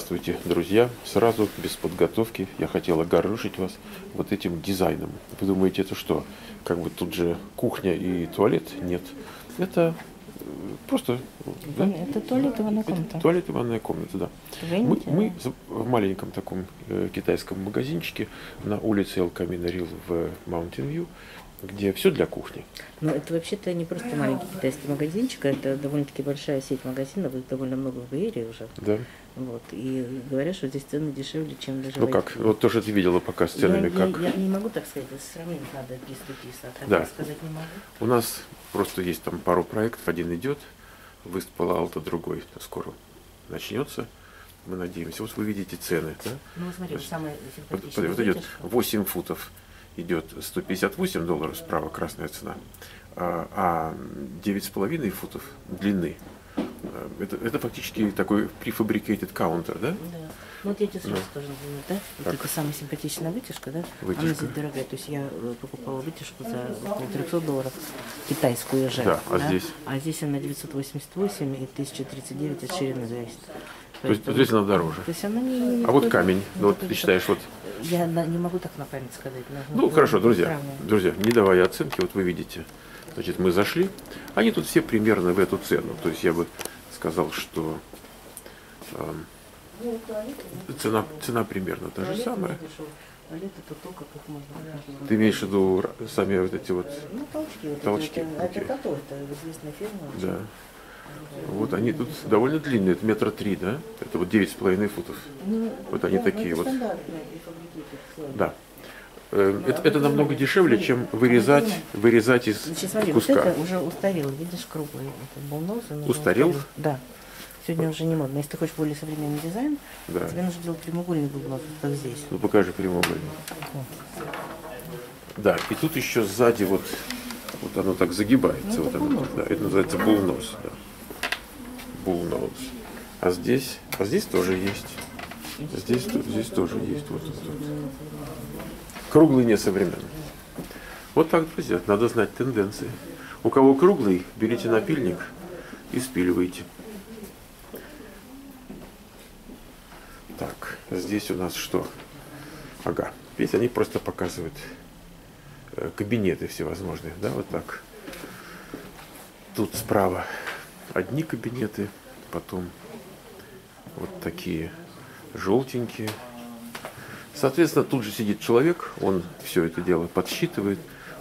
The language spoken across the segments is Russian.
Здравствуйте, друзья! Сразу, без подготовки, я хотел огорошить вас вот этим дизайном. Вы думаете, это что? Как бы тут же кухня и туалет? Нет. Это просто... Да? Это туалет и ванная комната. Это туалет и ванная комната, да. Мы в маленьком таком китайском магазинчике на улице Эль Камино Рил в Маунтин-Вью, где все для кухни. Ну, это вообще-то не просто маленький китайский магазинчик, это довольно-таки большая сеть магазинов, их довольно много в Каире уже. Да. Вот, и говорят, что здесь цены дешевле, чем даже... Ну как, вот тоже ты видела пока с ценами, как... Я не могу так сказать, сравнить надо 50-50, а так сказать не могу. У нас просто есть там пару проектов, один идет, выставка Алта, другой скоро начнется. Мы надеемся. Вот вы видите цены, да? Ну, смотрите, самое симпатичное. Вот идет 8 футов. Идет $158 справа, красная цена, а 9,5 футов длины. Это фактически такой prefabricated counter, да? Да. Вот я тебе сразу тоже думаю, да? Вот это самая симпатичная вытяжка, да? Вытяжка. Она здесь дорогая. То есть я покупала вытяжку за $300, китайскую уже. Да, да? Здесь? А здесь она 988 и 1039 от ширины зависит. То есть она дороже. То есть она не вот камень, ну, вот ты считаешь, вот... Я не могу так на память сказать. Ну, хорошо, друзья, не давая оценки, вот вы видите, значит, мы зашли, они тут все примерно в эту цену, то есть я бы сказал, что цена примерно та же самая. Ты имеешь в виду сами вот эти вот толчки? Это известная фирма. Вот они тут довольно длинные, это 3 метра, да? Это вот 9,5 футов. Вот они такие вот. Да. Это намного дешевле, чем вырезать из куска. Вот это уже устарел, видишь, круглый. Устарел? Да. Сегодня уже не модно. Если ты хочешь более современный дизайн, тебе нужно делать прямоугольный булнос, как здесь. Ну покажи прямоугольный. Да, и тут еще сзади вот, вот оно так загибается. Вот оно, да, это называется булнос. Да. А здесь тоже есть. Здесь тоже есть. Вот. Круглый не современный. Вот так, друзья, надо знать тенденции. У кого круглый, берите напильник и спиливайте. Так, здесь у нас что? Ага, здесь они просто показывают кабинеты всевозможные. Да, вот так. Тут справа одни кабинеты, потом вот такие желтенькие. Соответственно, тут же сидит человек, он все это дело подсчитывает,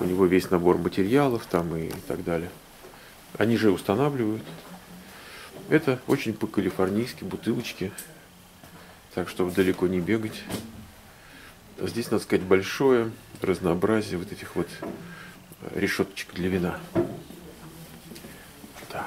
у него весь набор материалов там и так далее. Они же устанавливают. Это очень по-калифорнийски бутылочки, так чтобы далеко не бегать. Здесь, надо сказать, большое разнообразие вот этих вот решеточек для вина. Да.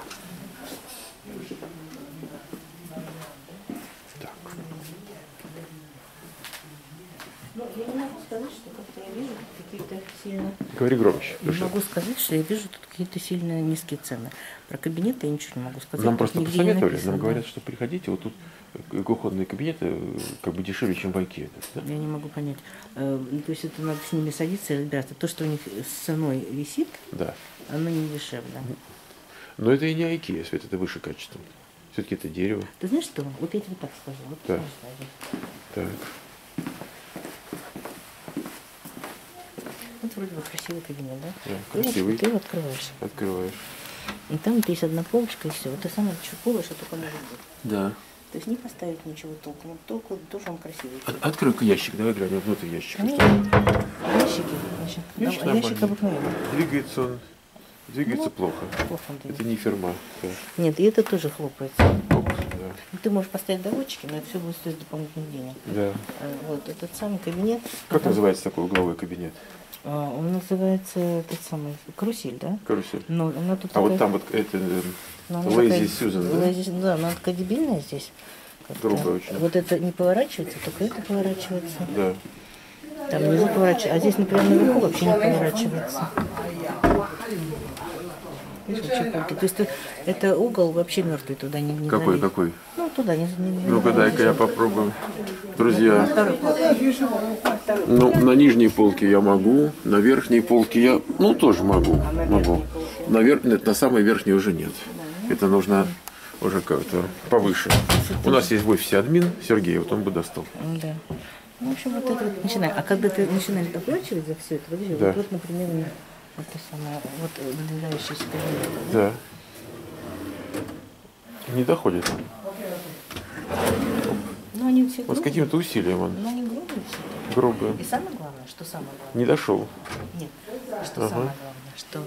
Говори громче. Я могу сказать, что я вижу тут какие-то сильно низкие цены. Про кабинеты я ничего не могу сказать. Нам просто посоветовали, нам говорят, что приходите, вот тут кухонные кабинеты как бы дешевле, чем в Айкее. Да? Я не могу понять. То есть это надо с ними садиться, ребята. То, что у них с ценой висит, оно не дешевле. Но это и не Айкея, Свет, это выше качеством. Все-таки это дерево. Ты знаешь что? Вот я тебе так скажу. Вот так. Вот вроде бы красивый кабинет, да? Да, красивый. Ты его открываешь. И там есть одна полочка, и все. Вот ты самое чуковое, что только может быть. Да. То есть не поставить ничего толком. Только тоже он красивый. Открой-ка ящик, давай глянем внутрь ящика. Ящик обыкновенный. Двигается он. Двигается плохо. Это не фирма. Да. Нет, и это тоже хлопается. Ты можешь поставить доводчики, но это все будет стоить дополнительных денег. Да. Вот этот самый кабинет. Как называется такой угловой кабинет? Он называется этот самый карусель, да? Карусель. Но она тут вот там вот это Lazy Susan, да? Lazy, да, она такая дебильная здесь. Грубая очень. Вот это не поворачивается, только это поворачивается. Да. Там не поворачивается, а здесь, например, наверху вообще не поворачивается. То есть это угол вообще мертвый, туда не Какой, залезть. Какой? Ну, туда не Ну-ка, дай-ка я попробую. Друзья, ну, на нижней полке я могу, на верхней полке я, ну, тоже могу. На самой верхней уже нет. Это нужно уже как-то повыше. У нас есть в офисе админ Сергей, вот он бы достал. Да. Ну, в общем, вот это вот начинает. А когда ты начинаешь доплачивать за все это, вот, да. Вот, например, вот это самое, вот надвигающееся. Да. Не доходит. Ну, они все вот с каким-то усилием он. Ну, они грубые все. Грубые. И самое главное, что самое главное. Не дошел. Нет. Что самое главное, что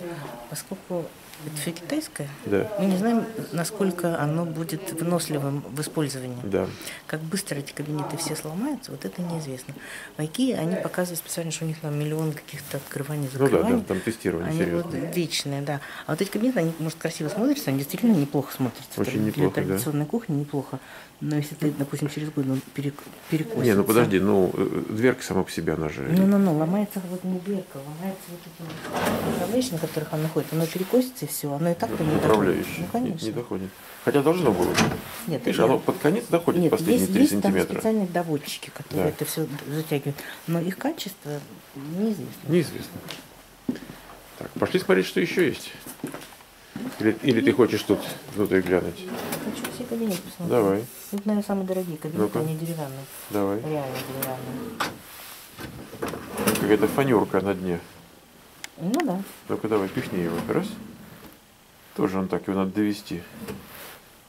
поскольку это все китайское, да. Мы не знаем, насколько оно будет выносливым в использовании. Да. Как быстро эти кабинеты все сломаются, вот это неизвестно. В Айкее они показывают специально, что у них там миллион каких-то открываний, закрываний. Ну да, там тестирование они серьезно. Вот вечные, да. А вот эти кабинеты, они, может, красиво смотрятся, они действительно неплохо смотрятся. Очень неплохо, для традиционной кухни неплохо. Но если ты, допустим, через год он перекосится. Не, ну подожди, ну дверка сама по себе, она же... Ну, ломается вот не дверка, ломается вот эта управляющая, на которых она ходит, она перекосится. Все, оно и так-то не доходит. Ну, конечно. Не доходит. Хотя должно было. Нет, видишь, оно под конец доходит. Нет, последние есть, 3 есть сантиметра. Там специальные доводчики, которые да. Это все затягивают. Но их качество неизвестно. Неизвестно. Так, пошли смотреть, что еще есть. Или ты хочешь тут внутрь глянуть? Хочу все кабинеты посмотреть. Давай. Вот, наверное, самые дорогие кабинеты, они деревянные. Давай. Реально деревянные. Какая-то фанерка на дне. Ну да. Только давай, пихни его. Раз. Тоже он так, его надо довести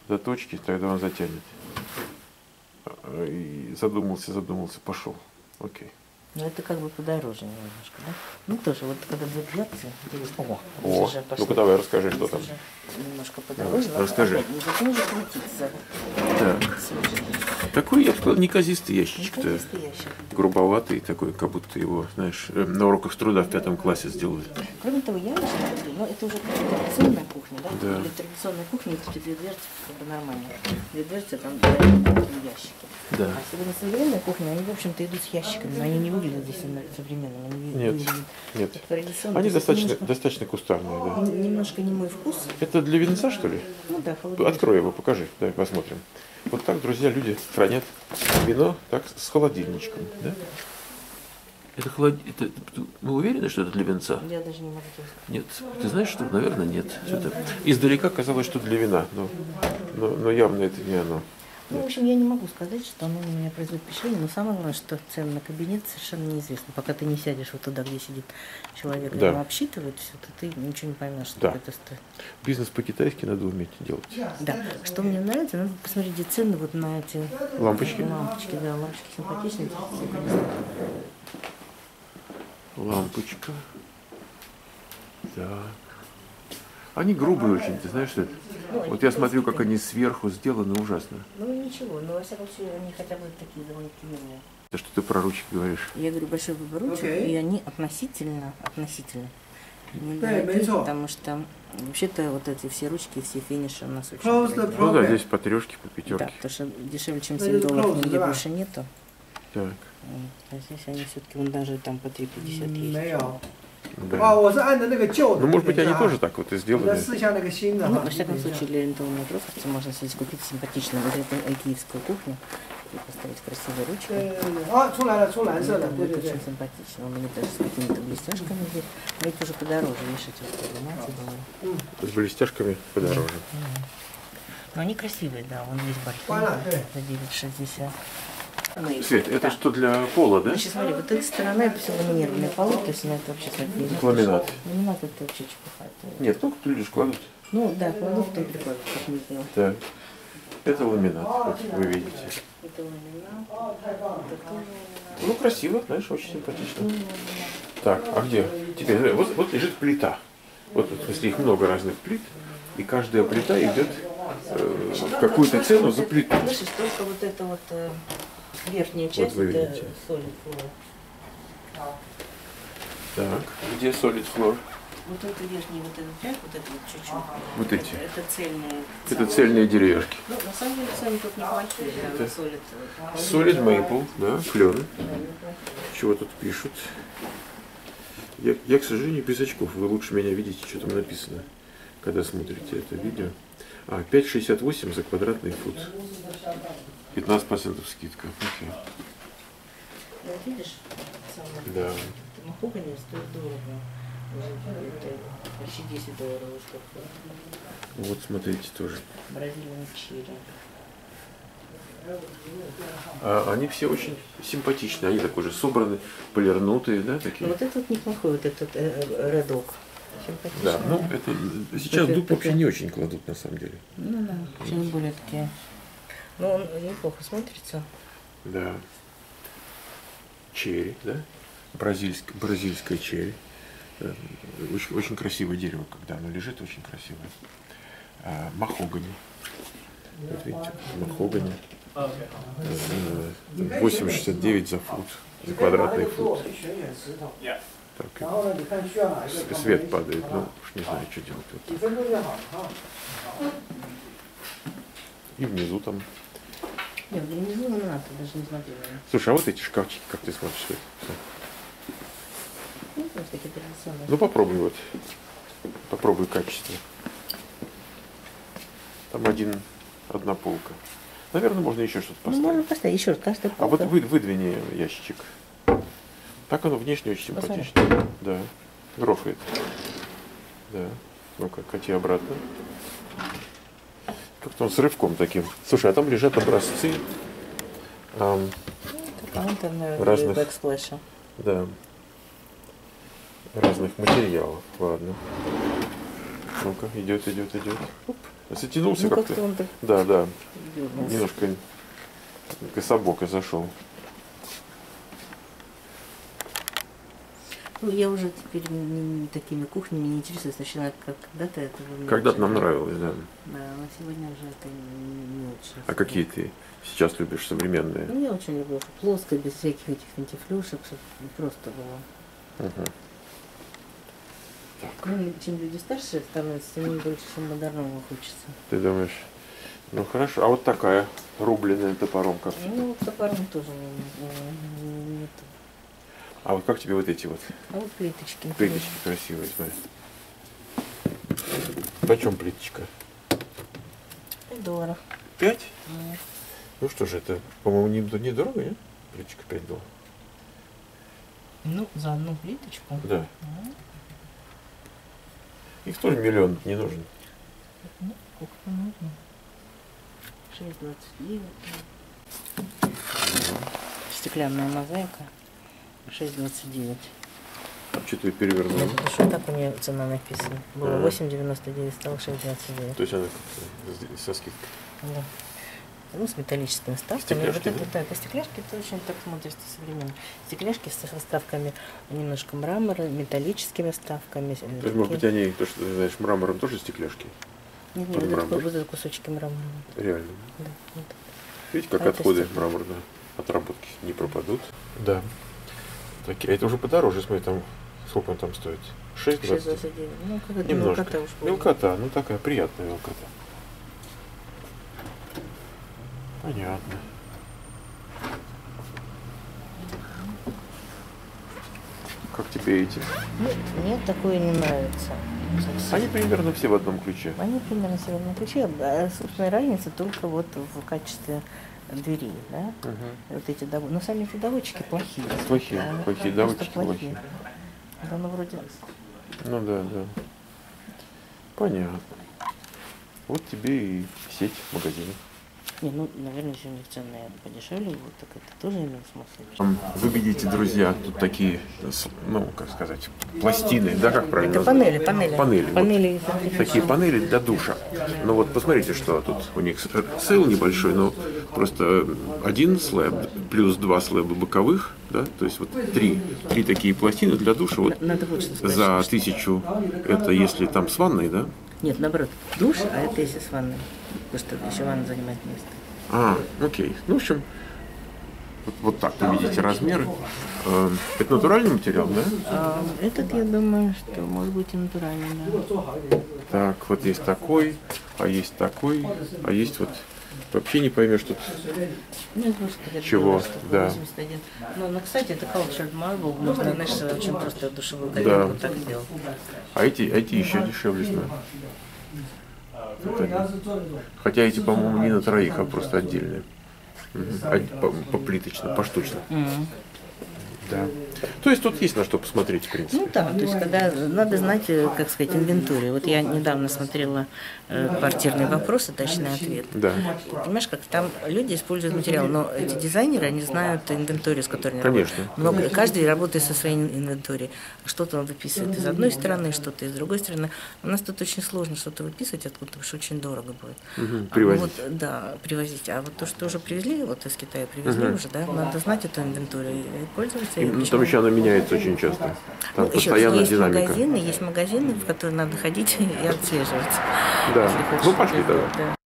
до точки, тогда он затянет. И задумался, пошел. Окей. Ну это как бы подороже немножко, да? Ну тоже, вот когда будут лекции, ну-ка давай, расскажи, что там. Немножко подороже. Давай, расскажи. Так. Такой, я бы сказал, неказистый ящичек-то. Ящик. Грубоватый такой, как будто его, знаешь, на уроках труда в 5 классе сделали. Кроме того, я лично смотрю, но это уже традиционная кухня, да? Да. Или традиционная кухня, эти две дверцы как бы нормальные. Две дверцы там такие ящики. Да. А сегодня современная кухня, они, в общем-то, идут с ящиками, но они не выглядят здесь современными. Нет. Они достаточно кустарные, да. Немножко не мой вкус. Это для венца, что ли? Ну да, холодильник. Открой его, покажи, давай посмотрим. Вот так, друзья, люди хранят вино так с холодильничком, да? Это холодильник. Мы уверены, что это для венца? Я даже не могу. Нет. Ты знаешь, что, наверное, нет. Это... Издалека казалось, что для вина, но явно это не оно. Ну, в общем, я не могу сказать, что оно у меня производит впечатление, но самое главное, что цены на кабинет совершенно неизвестно. Пока ты не сядешь вот туда, где сидит человек, да. Его обсчитывает все, то ты ничего не поймешь, что да. Это стоит. Бизнес по-китайски надо уметь делать. Да. Что мне нравится, надо посмотреть, где цены вот на эти... Лампочки? Лампочки, да, лампочки симпатичные. Лампочка. Да. Они грубые очень, ты знаешь, что это? Ну, вот я смотрю, как они сверху сделаны, ужасно. Ну ничего, но во всяком случае они хотя бы такие довольно длинные. Да что ты про ручки говоришь? Я говорю, большой выбор ручек, и они относительно. Потому что вообще-то вот эти все ручки, все финиши у нас очень дорогие. Ну да, здесь по 3-ке, по 5-ке. Да, потому что дешевле, чем $7, нигде больше нету. Так. А здесь они все-таки, вон даже там по 3.50 есть. Да. Ну, может быть, они тоже так вот и сделали. Ну, во всяком случае, для рентового трофовца можно здесь купить симпатичную вот эту айкеевскую кухню и поставить красивые ручки. Это будет очень симпатично. У меня даже с какими-то блестяшками здесь. Но это уже подороже, видишь, эти. С блестяшками подороже. Но они красивые, да. Вон есть бархин за 9.60. Свет, это да. Что для пола, да? Значит, смотри, вот эта сторона, это все ламинированные полы, то есть на это вообще смотреть. Ламинат. Ламинат это вообще чепуха. Нет, только люди складывают. Ну да, кладут, там прикладывают, как мы делаем. Да. Это ламинат, вот вы видите. Это ламинат. Ну, красиво, знаешь, очень симпатично. Так, а где? Теперь, вот лежит плита. Вот, в смысле, их много разных плит, и каждая плита идет в какую-то цену за плиту. Слышишь, только вот это вот... Верхняя часть вот это solid floor. Так, где solid floor? Вот это верхний, вот этот ряд, вот это вот чуть-чуть. Вот эти. Это цельные. Это цельные деревяшки. Ну, на самом деле сами тут неплохие. Да, solid maple, да, флёры. Чего тут пишут? Я, к сожалению, без очков. Вы лучше меня видите, что там написано, когда смотрите это видео. А, 5,68 за квадратный фут. 15% скидка. Окей. Вот видишь, самое. Да. Махогани стоит дорого. Почти $10 упаковка. Вот смотрите тоже. Бразильный черри. Они все очень симпатичные, они такой же собраны, полирнутые, да, такие. Вот этот неплохой, вот этот рядок. Симпатичный. Да, ну это сейчас дуб вообще не очень кладут на самом деле. Ну да, сейчас более такие. Ну он неплохо смотрится. Да. Черри, да? Бразильская черри. Очень, очень красивое дерево, когда оно лежит, очень красивое. Махогани. Вот видите, махогани. 8,69 за фут, за квадратный фут. Так, свет падает, но уж не знаю, что делать. Вот и внизу там. Нет, внизу не надо, даже не смотрела. Слушай, а вот эти шкафчики, как ты смотришь, что это? Ну попробуй вот. Попробуй качество. Там одна полка. Наверное, можно еще что-то поставить. Ну, можно поставить еще каждая полка. А вот выдвини ящичек. Так оно внешне очень симпатично. Посмотри. Да. Грохает. Да. Ну-ка, кати обратно. Как-то он с рывком таким. Слушай, а там лежат образцы разных... Да. Разных материалов. Ладно. Ну-ка, идет. Затянулся, ну, как-то. Он так... Да. Дернулся. Немножко кособоко зашел. Ну, я уже теперь не такими кухнями не интересуюсь. Начинаю, как когда-то это было. Когда-то нам нравилось, да. Да, но сегодня уже это не очень. А какие ты сейчас любишь современные? Ну, я очень люблю плоско, без всяких этих финтифлюшек, чтобы просто было. Угу. Так. Ну, чем люди старше становятся, тем больше модерного хочется. Ты думаешь? Ну хорошо. А вот такая рубленная топором как? Ну, топором тоже не то. А вот как тебе вот эти вот? А вот плиточки. Плиточки красивые, смотри. Почем плиточка? $5. 5? Нет. Ну что же, это, по-моему, недорого, нет? Плиточка $5. Ну, за одну плиточку? Да. Их тоже миллион не нужен. Ну, сколько-то нужно. 6,29. Стеклянная мозаика. 6,29. А что ты ее перевернула? Потому что так у нее цена написана. Было 8,99, стало 6,29. То есть она со скидкой? Да. Ну, с металлическими вставками. Вот это, да, по стекляшке ты очень так смотришься современно. Стекляшки со вставками немножко мрамора, металлическими вставками. То есть, может быть, они, то, что ты знаешь, мрамором тоже стекляшки? Нет, под нет, вот это кусочки мрамора. Реально? Да. Вот. Видите, как отходы мраморные отработки не пропадут. Да. Такие. Это уже подороже, смотри, там, сколько он там стоит? 6,29. Ну, какая-то мелкота уж была. Мелкота, ну такая приятная мелкота. Понятно. Как тебе эти? Ну, мне такое не нравится. Они примерно все в одном ключе. Они примерно все в одном ключе. А, собственно, разница только вот в качестве дверей, да? Угу. Вот эти доводчики. Но сами эти доводчики плохие. Плохие доводчики. Плохие. Да, ну вроде. Ну да. Понятно. Вот тебе и сеть магазинов. Не, ну, наверное, еще у них цены подешевле, вот так это тоже имеет смысл. Вы видите, друзья, тут такие, ну, как сказать, пластины, да, как правильно? Это панели. Вот. Такие панели для душа. Ну вот, посмотрите, что тут у них сейл небольшой, но просто один слэб плюс 2 слэба боковых, да, то есть вот три такие пластины для душа, вот за 1000, это если там с ванной, да? Нет, наоборот, душ, а это если с ванной. Потому что еще ванна занимает место. Окей. Ну, в общем, вот так вы видите размеры. Это натуральный материал, да? Этот, я думаю, что может быть и натуральный, да. Так, вот есть такой, а есть такой, а есть вот... Вообще не поймешь тут чего. Да. Ну, кстати, это cultured marble, можно, знаешь, очень просто душевую тарелку так сделать. А эти еще дешевле, знаю. Хотя эти, по-моему, не на троих, а просто отдельные. Поплиточно, поштучно. Да. То есть тут есть на что посмотреть, в принципе. Ну да, то есть когда надо знать, как сказать, инвентарь. Вот я недавно смотрела «Квартирные вопросы», точный ответ. Да. Понимаешь, как там люди используют материал, но эти дизайнеры, они знают инвентарь, с которыми работают. Каждый работает со своей инвентарь. Что-то он выписывает из одной стороны, что-то из другой стороны. У нас тут очень сложно что-то выписывать откуда-то, потому что очень дорого будет. Привозить. А вот, да, привозить. А вот то, что уже привезли, вот из Китая привезли уже, да, надо знать эту инвентарь и пользоваться. И там еще она меняется очень часто. Там ну, постоянно есть динамика. Магазины, есть магазины, в которые надо ходить и отслеживать. Да. Ну, пошли тогда. Да.